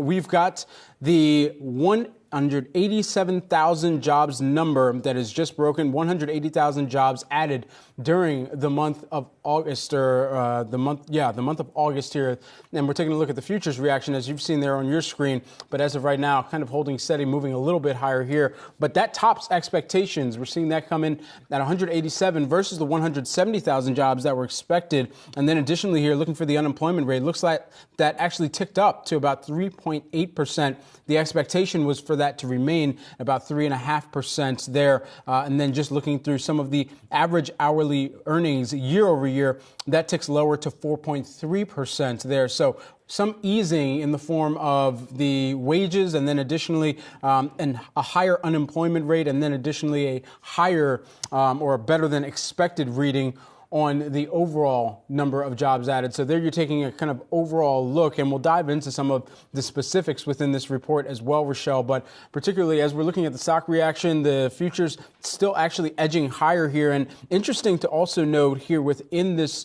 We've got the 187,000 jobs number that is just broken, 180,000 jobs added during the month of August, or the month of August here. And we're taking a look at the futures reaction, as you've seen there on your screen. But as of right now, kind of holding steady, moving a little bit higher here. But that tops expectations. We're seeing that come in at 187 versus the 170,000 jobs that were expected. And then additionally here, looking for the unemployment rate, looks like that actually ticked up to about 3.8%. The expectation was for that to remain about 3.5% there. And then just looking through some of the average hourly earnings year over year, that ticks lower to 4.3% there. So some easing in the form of the wages, and then additionally and a higher unemployment rate, and then additionally a higher or a better than expected reading on the overall number of jobs added. So there you're taking a kind of overall look, and we'll dive into some of the specifics within this report as well, Rachelle. But particularly as we're looking at the stock reaction, the futures still actually edging higher here. And interesting to also note here within this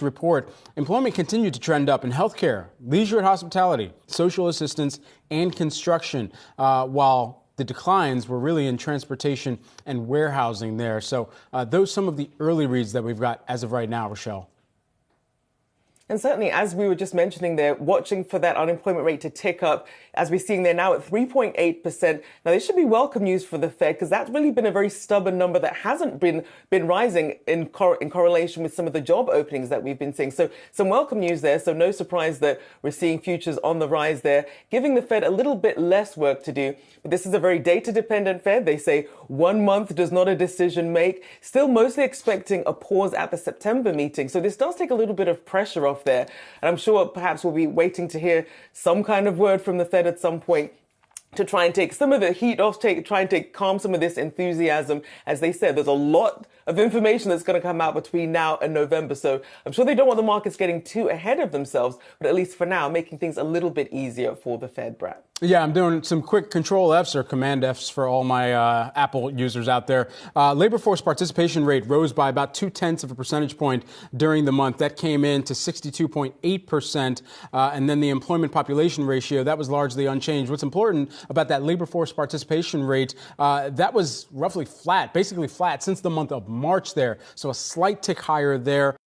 report, employment continued to trend up in healthcare, leisure and hospitality, social assistance, and construction, while the declines were really in transportation and warehousing there. So those some of the early reads that we've got as of right now, Rachelle. And certainly, as we were just mentioning there, watching for that unemployment rate to tick up, as we're seeing there now at 3.8%. Now, this should be welcome news for the Fed, because that's really been a very stubborn number that hasn't been rising in correlation with some of the job openings that we've been seeing. So some welcome news there. So no surprise that we're seeing futures on the rise there, giving the Fed a little bit less work to do. But this is a very data-dependent Fed. They say 1 month does not a decision make. Still mostly expecting a pause at the September meeting. So this does take a little bit of pressure off there. And I'm sure perhaps we'll be waiting to hear some kind of word from the Fed at some point to try and take some of the heat off, calm some of this enthusiasm. As they said, there's a lot of information that's going to come out between now and November. So I'm sure they don't want the markets getting too ahead of themselves, but at least for now, making things a little bit easier for the Fed, Brad. Yeah, I'm doing some quick Control Fs or Command Fs for all my Apple users out there. Labor force participation rate rose by about 0.2 percentage points during the month. That came in to 62.8%. And then the employment population ratio, that was largely unchanged. What's important about that labor force participation rate, that was roughly flat, basically flat since the month of March there. So a slight tick higher there.